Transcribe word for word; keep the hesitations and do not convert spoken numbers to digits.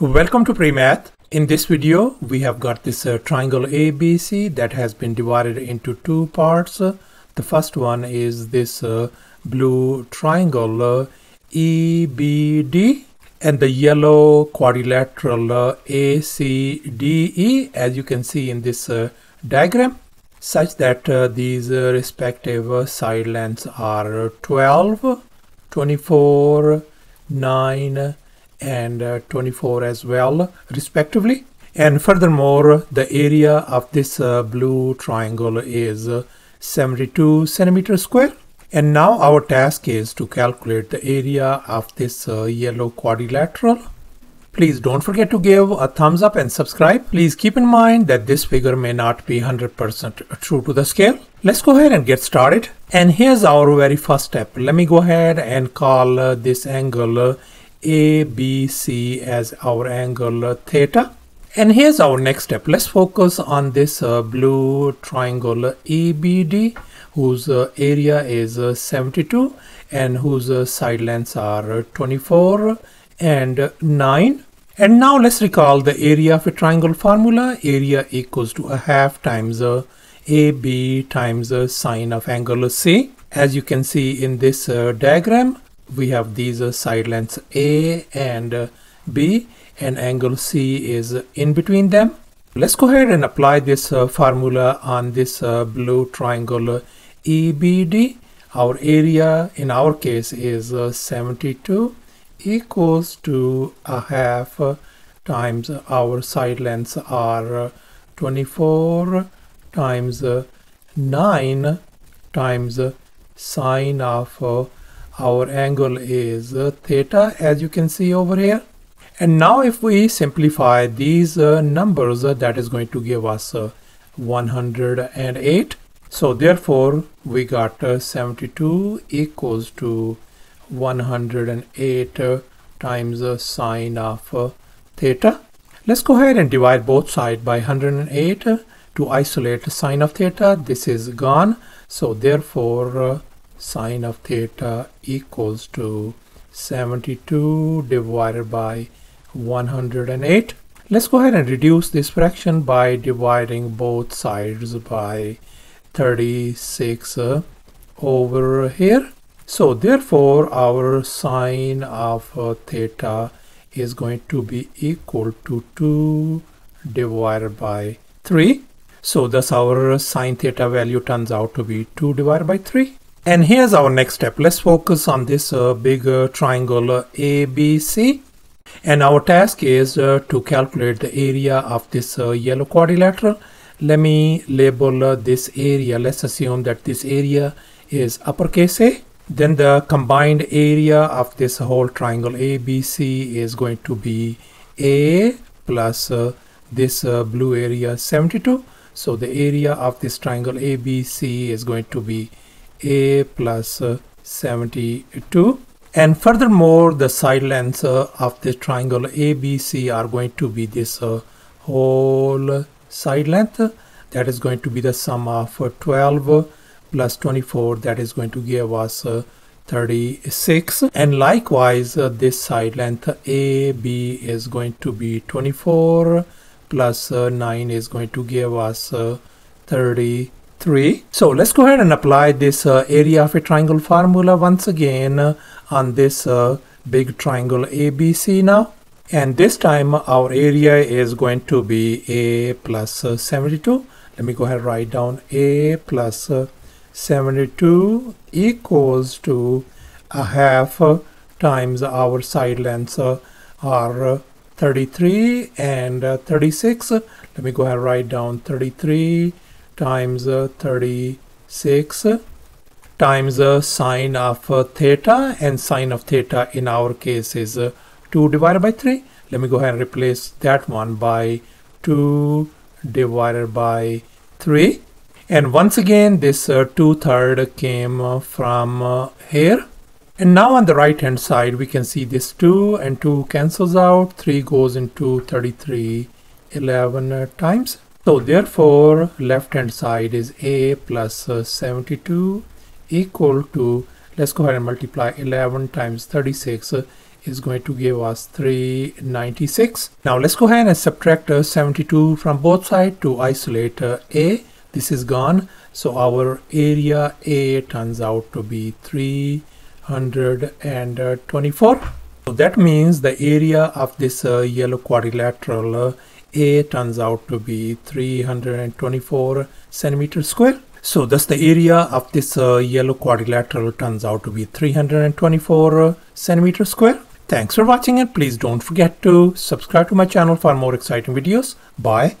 Welcome to PreMath. In this video we have got this uh, triangle A B C that has been divided into two parts. Uh, the first one is this uh, blue triangle uh, E B D and the yellow quadrilateral uh, A C D E, as you can see in this uh, diagram, such that uh, these uh, respective uh, side lengths are twelve, twenty-four, nine, and uh, twenty-four as well, respectively. And furthermore, the area of this uh, blue triangle is uh, seventy-two centimeter square. And now our task is to calculate the area of this uh, yellow quadrilateral. Please don't forget to give a thumbs up and subscribe. Please keep in mind that this figure may not be one hundred percent true to the scale. Let's go ahead and get started. And here's our very first step. Let me go ahead and call uh, this angle uh, A B C as our angle uh, theta. And here's our next step. Let's focus on this uh, blue triangle uh, E B D, whose uh, area is uh, seventy-two and whose uh, side lengths are uh, twenty-four and uh, nine. And now let's recall the area of a triangle formula. Area equals to a half times uh, A B times uh, sine of angle C. As you can see in this uh, diagram, we have these uh, side lengths A and uh, B, and angle C is in between them. Let's go ahead and apply this uh, formula on this uh, blue triangle uh, E B D. Our area in our case is uh, seventy-two equals to a half uh, times our side lengths are uh, twenty-four times uh, nine times uh, sine of uh, our angle is uh, theta, as you can see over here. And now if we simplify these uh, numbers, uh, that is going to give us uh, one hundred eight. So therefore we got uh, seventy-two equals to one hundred eight uh, times uh, sine of uh, theta. Let's go ahead and divide both sides by one hundred eight uh, to isolate sine of theta. This is gone, so therefore uh, sine of theta equals to seventy-two divided by one hundred eight. Let's go ahead and reduce this fraction by dividing both sides by thirty-six uh, over here. So therefore our sine of uh, theta is going to be equal to two divided by three. So thus our sine theta value turns out to be two divided by three. And here's our next step. Let's focus on this uh, big uh, triangle uh, A B C. And our task is uh, to calculate the area of this uh, yellow quadrilateral. Let me label uh, this area. Let's assume that this area is uppercase A. Then the combined area of this whole triangle A B C is going to be A plus uh, this uh, blue area seventy-two. So the area of this triangle A B C is going to be A plus uh, seventy-two. And furthermore, the side lengths uh, of this triangle A B C are going to be this uh, whole side length. That is going to be the sum of uh, twelve plus twenty-four. That is going to give us uh, thirty-six. And likewise, uh, this side length A B is going to be twenty-four plus uh, nine is going to give us uh, thirty-three. So let's go ahead and apply this uh, area of a triangle formula once again uh, on this uh, big triangle A B C now. And this time our area is going to be A plus uh, seventy-two. Let me go ahead and write down A plus uh, seventy-two equals to a half uh, times our side lengths uh, are uh, thirty-three and uh, thirty-six. Let me go ahead and write down thirty-three times uh, thirty-six times uh, sine of uh, theta, and sine of theta in our case is uh, two divided by three. Let me go ahead and replace that one by two divided by three. And once again this uh, two-third came uh, from uh, here. And now on the right hand side we can see this two and two cancels out. three goes into thirty-three eleven uh, times. So therefore left hand side is A plus uh, seventy-two equal to, let's go ahead and multiply eleven times thirty-six uh, is going to give us three hundred ninety-six. Now let's go ahead and subtract seventy-two from both sides to isolate A. This is gone, so our area A turns out to be three hundred twenty-four. So that means the area of this uh, yellow quadrilateral uh, A turns out to be three hundred twenty-four centimeters square. So thus the area of this uh, yellow quadrilateral turns out to be three hundred twenty-four uh, centimeters square. Thanks for watching, and please don't forget to subscribe to my channel for more exciting videos. Bye.